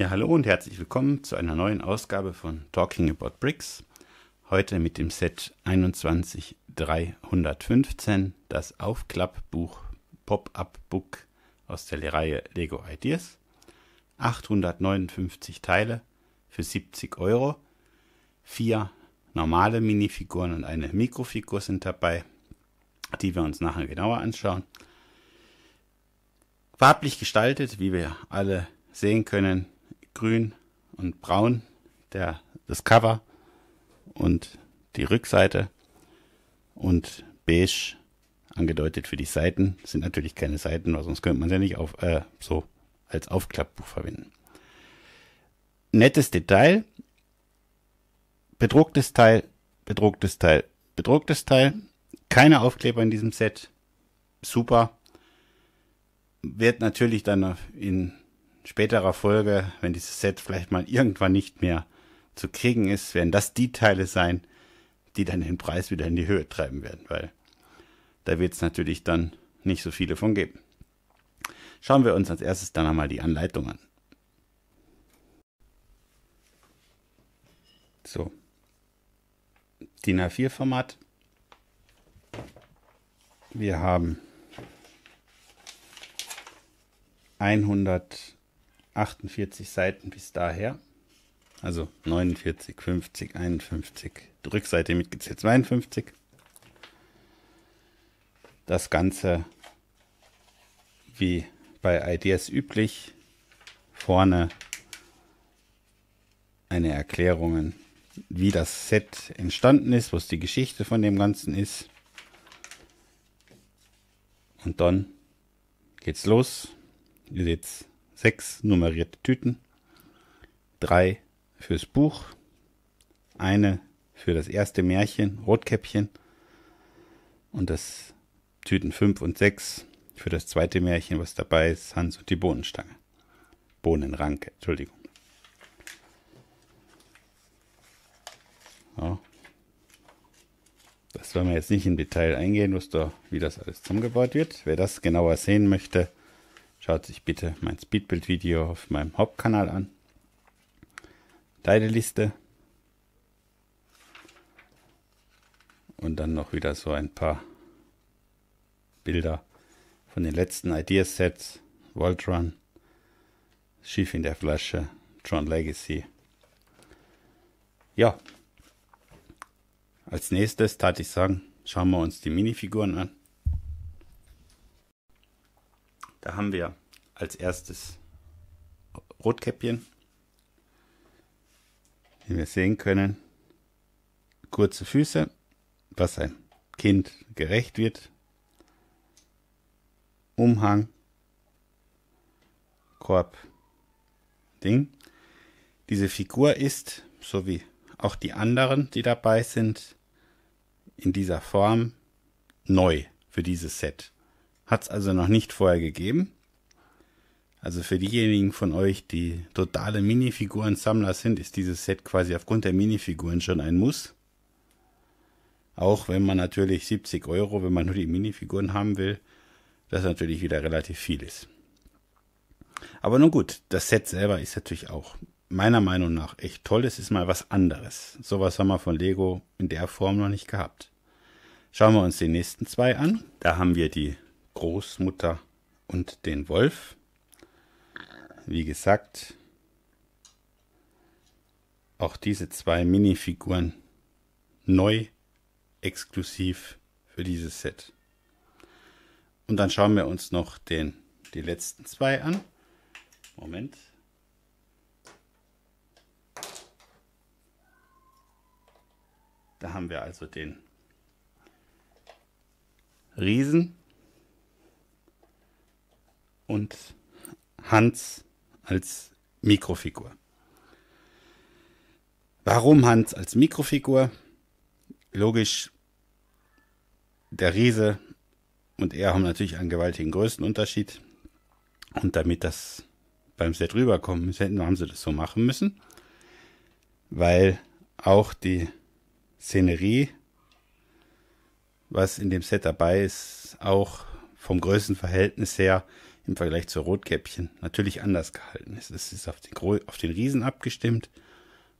Ja, hallo und herzlich willkommen zu einer neuen Ausgabe von Talking About Bricks. Heute mit dem Set 21315, das Aufklappbuch Pop-Up Buch aus der Reihe Lego Ideas. 859 Teile für 70 Euro. 4 normale Minifiguren und eine Mikrofigur sind dabei, die wir uns nachher genauer anschauen. Farblich gestaltet, wie wir alle sehen können, grün und braun, das Cover und die Rückseite, und beige angedeutet für die Seiten. Das sind natürlich keine Seiten, weil sonst könnte man sie ja nicht so als Aufklappbuch verwenden. Nettes Detail, bedrucktes Teil, bedrucktes Teil, bedrucktes Teil. Keine Aufkleber in diesem Set. Super. Wird natürlich dann in späterer Folge, wenn dieses Set vielleicht mal irgendwann nicht mehr zu kriegen ist, werden das die Teile sein, die dann den Preis wieder in die Höhe treiben werden, weil da wird es natürlich dann nicht so viele von geben. Schauen wir uns als erstes dann einmal die Anleitung an. So, DIN A4 Format. Wir haben 148 Seiten bis daher, also 49, 50, 51, die Rückseite mitgezählt 52. Das Ganze, wie bei Ideas üblich, vorne eine Erklärung, wie das Set entstanden ist, was die Geschichte von dem Ganzen ist. Und dann geht's los. Ihr seht 6 nummerierte Tüten, 3 fürs Buch, eine für das erste Märchen, Rotkäppchen, und das Tüten 5 und 6 für das zweite Märchen, was dabei ist, Hans und die Bohnenranke, Entschuldigung. So. Das wollen wir jetzt nicht im Detail eingehen, wie das alles zusammengebaut wird. Wer das genauer sehen möchte, schaut sich bitte mein Speedbuild-Video auf meinem Hauptkanal an. Teileliste. Und dann noch wieder so ein paar Bilder von den letzten Ideas-Sets. Voltron, Schiff in der Flasche, Tron Legacy. Ja. Als nächstes tat ich sagen, schauen wir uns die Minifiguren an. Da haben wir als erstes Rotkäppchen, wie wir sehen können, kurze Füße, was einem Kind gerecht wird, Umhang, Korb, Ding. Diese Figur ist, so wie auch die anderen, die dabei sind, in dieser Form neu für dieses Set. Hat es also noch nicht vorher gegeben. Also für diejenigen von euch, die totale Minifiguren-Sammler sind, ist dieses Set quasi aufgrund der Minifiguren schon ein Muss. Auch wenn man natürlich 70 Euro, wenn man nur die Minifiguren haben will, das natürlich wieder relativ viel ist. Aber nun gut, das Set selber ist natürlich auch meiner Meinung nach echt toll. Es ist mal was anderes. Sowas haben wir von Lego in der Form noch nicht gehabt. Schauen wir uns die nächsten zwei an. Da haben wir die Großmutter und den Wolf. Wie gesagt, auch diese zwei Minifiguren neu, exklusiv für dieses Set. Und dann schauen wir uns noch die letzten zwei an. Moment. Da haben wir also den Riesen und Hans als Mikrofigur. Warum Hans als Mikrofigur? Logisch, der Riese und er haben natürlich einen gewaltigen Größenunterschied. Und damit das beim Set rüberkommen, haben sie das so machen müssen, weil auch die Szenerie, was in dem Set dabei ist, auch vom Größenverhältnis her im Vergleich zu Rotkäppchen natürlich anders gehalten ist. Es ist auf den Riesen abgestimmt.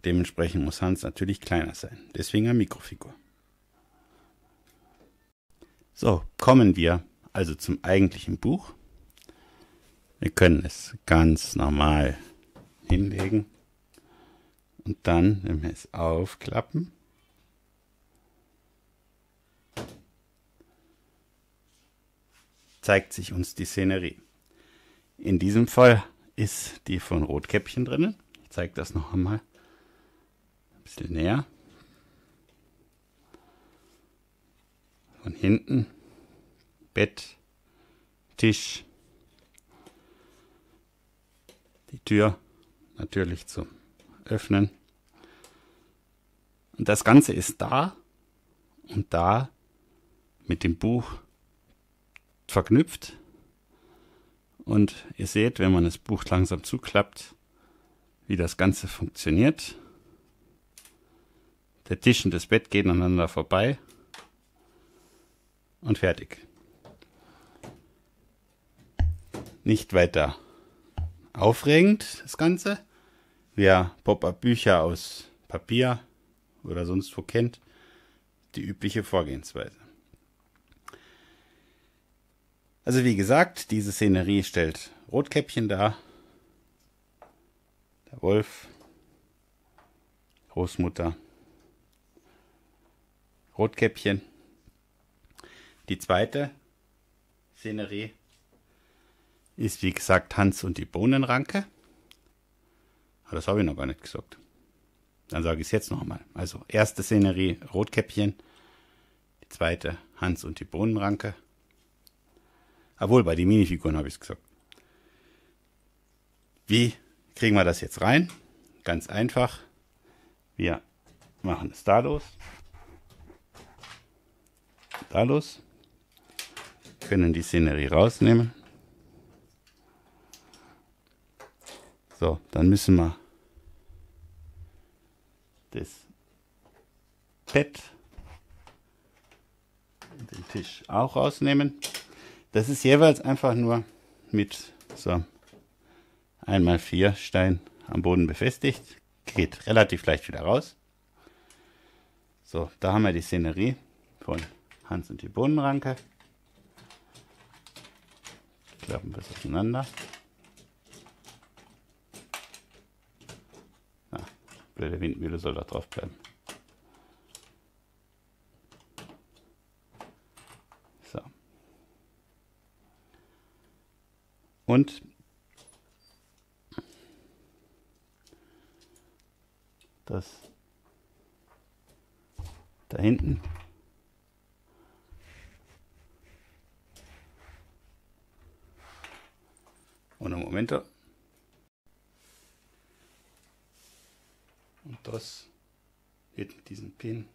Dementsprechend muss Hans natürlich kleiner sein. Deswegen eine Mikrofigur. So, kommen wir also zum eigentlichen Buch. Wir können es ganz normal hinlegen und dann, wenn wir es aufklappen, zeigt sich uns die Szenerie. In diesem Fall ist die von Rotkäppchen drinnen. Ich zeige das noch einmal ein bisschen näher. Von hinten, Bett, Tisch, die Tür natürlich zum Öffnen. Und das Ganze ist da und da mit dem Buch verknüpft. Und ihr seht, wenn man das Buch langsam zuklappt, wie das Ganze funktioniert. Der Tisch und das Bett gehen aneinander vorbei. Und fertig. Nicht weiter aufregend, das Ganze. Wer Pop-Up-Bücher aus Papier oder sonst wo kennt, die übliche Vorgehensweise. Also wie gesagt, diese Szenerie stellt Rotkäppchen dar. Der Wolf, Großmutter, Rotkäppchen. Die zweite Szenerie ist, wie gesagt, Hans und die Bohnenranke. Aber das habe ich noch gar nicht gesagt. Dann sage ich es jetzt noch einmal. Also erste Szenerie Rotkäppchen, die zweite Hans und die Bohnenranke. Obwohl, bei den Minifiguren habe ich es gesagt. Wie kriegen wir das jetzt rein? Ganz einfach. Wir machen es da los. Da los. Können die Szenerie rausnehmen. So, dann müssen wir das Bett und den Tisch auch rausnehmen. Das ist jeweils einfach nur mit so 1x4 Stein am Boden befestigt. Geht relativ leicht wieder raus. So, da haben wir die Szenerie von Hans und die Bohnenranke. Klappen wir es auseinander. Na, blöde Windmühle soll da drauf bleiben. So. Und das da hinten. Und einen Moment. Und das geht mit diesem Pin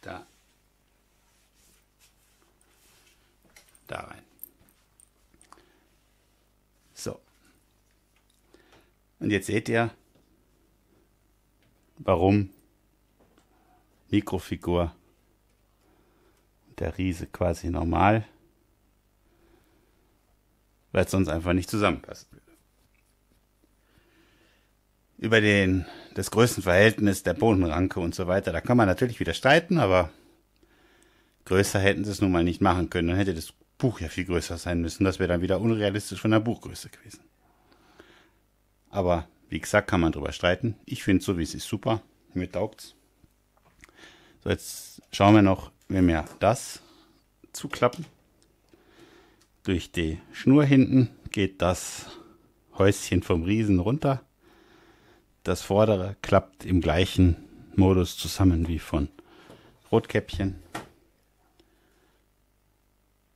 da rein. So. Und jetzt seht ihr, warum Mikrofigur und der Riese quasi normal, weil es sonst einfach nicht zusammenpasst. Über das Größenverhältnis der Bohnenranke und so weiter, da kann man natürlich wieder streiten, aber größer hätten sie es nun mal nicht machen können. Dann hätte das Buch ja viel größer sein müssen. Das wäre dann wieder unrealistisch von der Buchgröße gewesen. Aber wie gesagt, kann man drüber streiten. Ich finde, so wie es ist, super. Mir taugt's. So, jetzt schauen wir noch, wenn wir das zuklappen. Durch die Schnur hinten geht das Häuschen vom Riesen runter. Das vordere klappt im gleichen Modus zusammen wie von Rotkäppchen.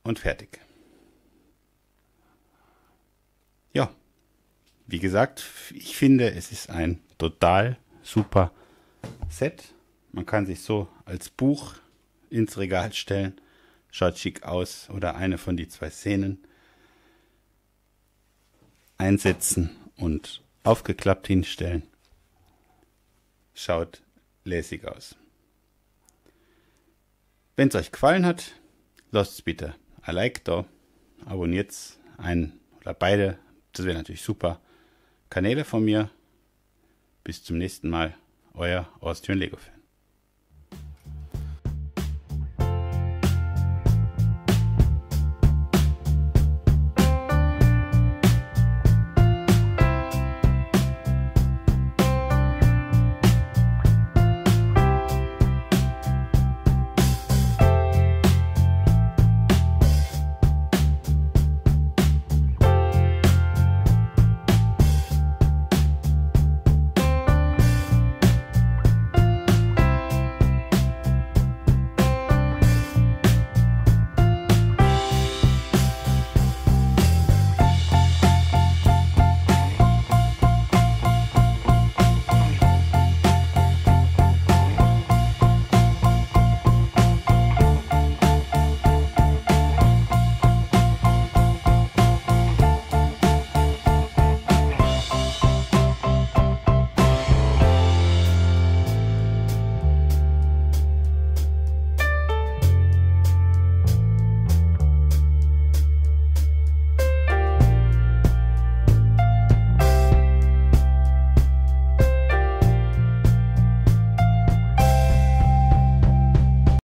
Und fertig. Ja. Wie gesagt, ich finde, es ist ein total super Set. Man kann sich so als Buch ins Regal stellen. Schaut schick aus oder eine von die zwei Szenen einsetzen und aufgeklappt hinstellen. schaut lässig aus. Wenn es euch gefallen hat, lasst es bitte ein Like da, abonniert's einen oder beide, das wäre natürlich super. Kanäle von mir. Bis zum nächsten Mal, euer AustrianLegoFan.